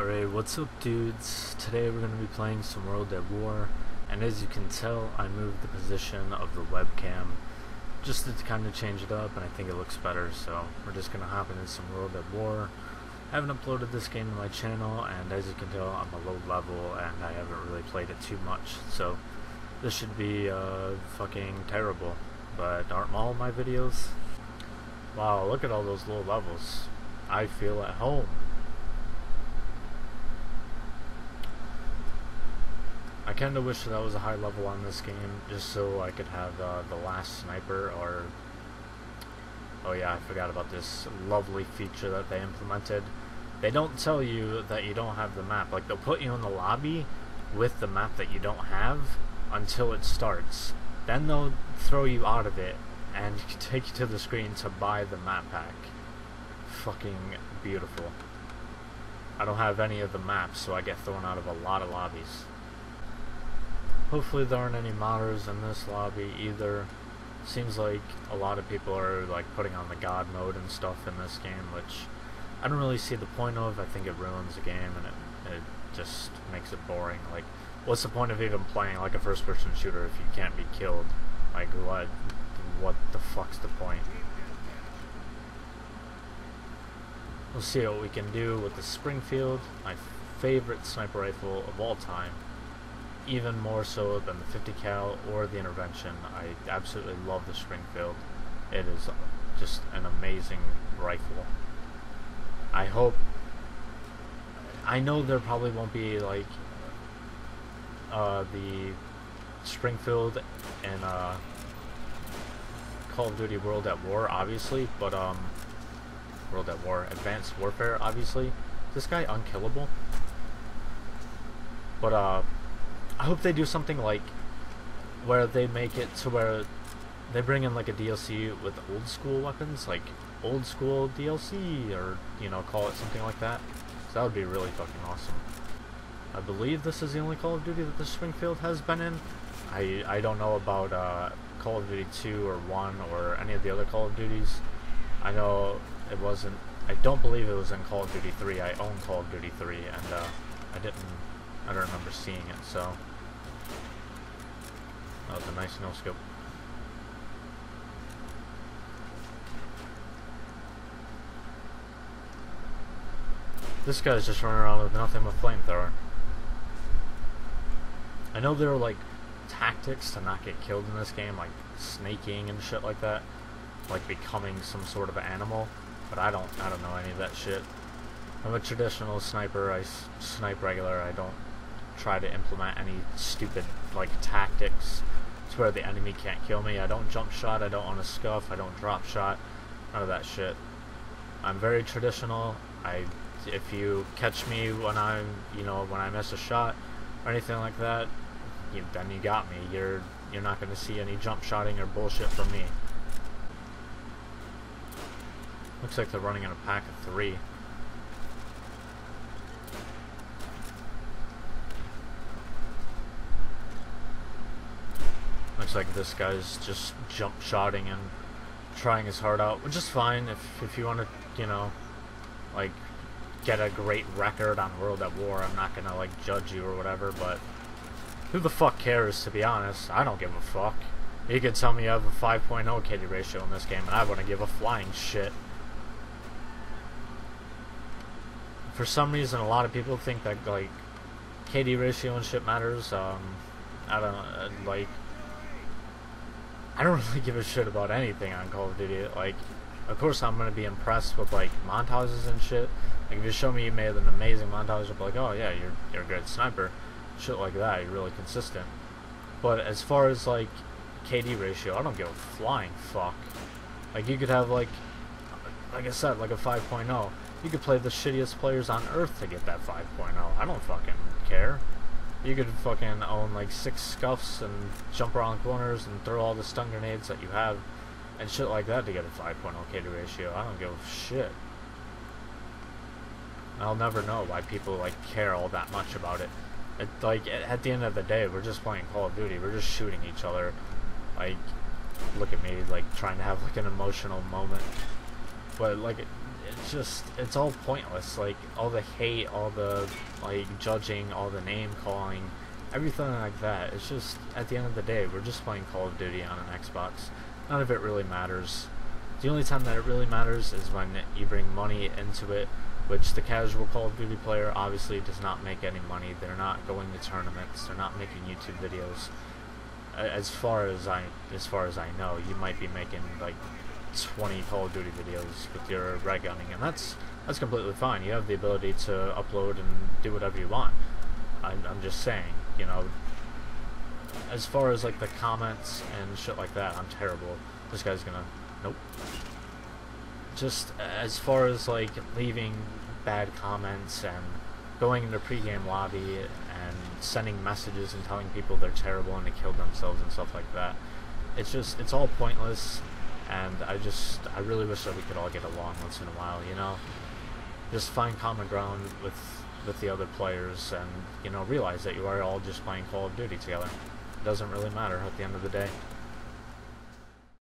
Alright, what's up dudes? Today we're going to be playing some World at War, and as you can tell I moved the position of the webcam just to kind of change it up, and I think it looks better, so we're just going to hop into some World at War. I haven't uploaded this game to my channel, and as you can tell I'm a low level and I haven't really played it too much, so this should be fucking terrible. But aren't all my videos? Wow, look at all those low levels. I feel at home. I kinda wish that I was a high level on this game, just so I could have the last sniper, or... Oh yeah, I forgot about this lovely feature that they implemented. They don't tell you that you don't have the map. Like, they'll put you in the lobby with the map that you don't have until it starts. Then they'll throw you out of it and take you to the screen to buy the map pack. Fucking beautiful. I don't have any of the maps, so I get thrown out of a lot of lobbies. Hopefully there aren't any modders in this lobby either. Seems like a lot of people are like putting on the god mode and stuff in this game, which I don't really see the point of. I think it ruins the game and it just makes it boring. Like, what's the point of even playing like a first person shooter if you can't be killed? Like, what the fuck's the point? We'll see what we can do with the Springfield, my favorite sniper rifle of all time. Even more so than the 50 Cal or the Intervention. I absolutely love the Springfield. It is just an amazing rifle. I hope... I know there probably won't be like the Springfield and Call of Duty World at War, obviously, but World at War, Advanced Warfare, obviously. Is this guy unkillable? But I hope they do something like where they make it to where they bring in like a DLC with old school weapons, like old school DLC, or you know, call it something like that. So that would be really fucking awesome. I believe this is the only Call of Duty that the Springfield has been in. I don't know about Call of Duty 2 or 1 or any of the other Call of Duties. I know it wasn't. I don't believe it was in Call of Duty 3. I own Call of Duty 3, and I don't remember seeing it. So. That was a nice no-scope. This guy's just running around with nothing but flamethrower. I know there are like tactics to not get killed in this game, like snaking and shit like that, like becoming some sort of animal, but I don't know any of that shit. I'm a traditional sniper. I snipe regular. I don't try to implement any stupid like tactics to where the enemy can't kill me. I don't jump shot, I don't want to scuff, I don't drop shot, none of that shit. I'm very traditional. If you catch me when I'm, you know, when I miss a shot or anything like that, then you got me. You're not going to see any jump shotting or bullshit from me. Looks like they're running in a pack of 3. Looks like this guy's just jump shotting and trying his heart out, which is fine if you want to, you know, like get a great record on World at War. I'm not gonna like judge you or whatever, but who the fuck cares, to be honest? I don't give a fuck. You could tell me you have a 5.0 KD ratio in this game and I wouldn't give a flying shit. For some reason a lot of people think that like KD ratio and shit matters. I don't know, like I don't really give a shit about anything on Call of Duty. Like, of course I'm gonna be impressed with like montages and shit. Like if you show me you made an amazing montage, I'll be like, oh yeah, you're a good sniper, shit like that. You're really consistent. But as far as like KD ratio, I don't give a flying fuck. Like you could have like I said, like a 5.0. You could play the shittiest players on earth to get that 5.0. I don't fucking care. You could fucking own like 6 scuffs and jump around corners and throw all the stun grenades that you have and shit like that to get a 5.0 KD ratio. I don't give a shit. I'll never know why people like care all that much about it. Like at the end of the day, we're just playing Call of Duty. We're just shooting each other. Like, look at me, like trying to have like an emotional moment, but like it it's just, it's all pointless, like, all the hate, all the, like, judging, all the name-calling, everything like that. It's just, at the end of the day, we're just playing Call of Duty on an Xbox. None of it really matters. The only time that it really matters is when you bring money into it, which the casual Call of Duty player obviously does not make any money. They're not going to tournaments, they're not making YouTube videos. As far as I know, you might be making, like, 20 Call of Duty videos with your reg gunning, and that's completely fine. You have the ability to upload and do whatever you want. I'm just saying, you know, as far as like the comments and shit like that, I'm terrible. This guy's gonna, nope. Just as far as like leaving bad comments and going into pregame lobby and sending messages and telling people they're terrible and they killed themselves and stuff like that, it's just, it's all pointless. And I really wish that we could all get along once in a while, you know? Just find common ground with the other players and, you know, realize that you are all just playing Call of Duty together. It doesn't really matter at the end of the day.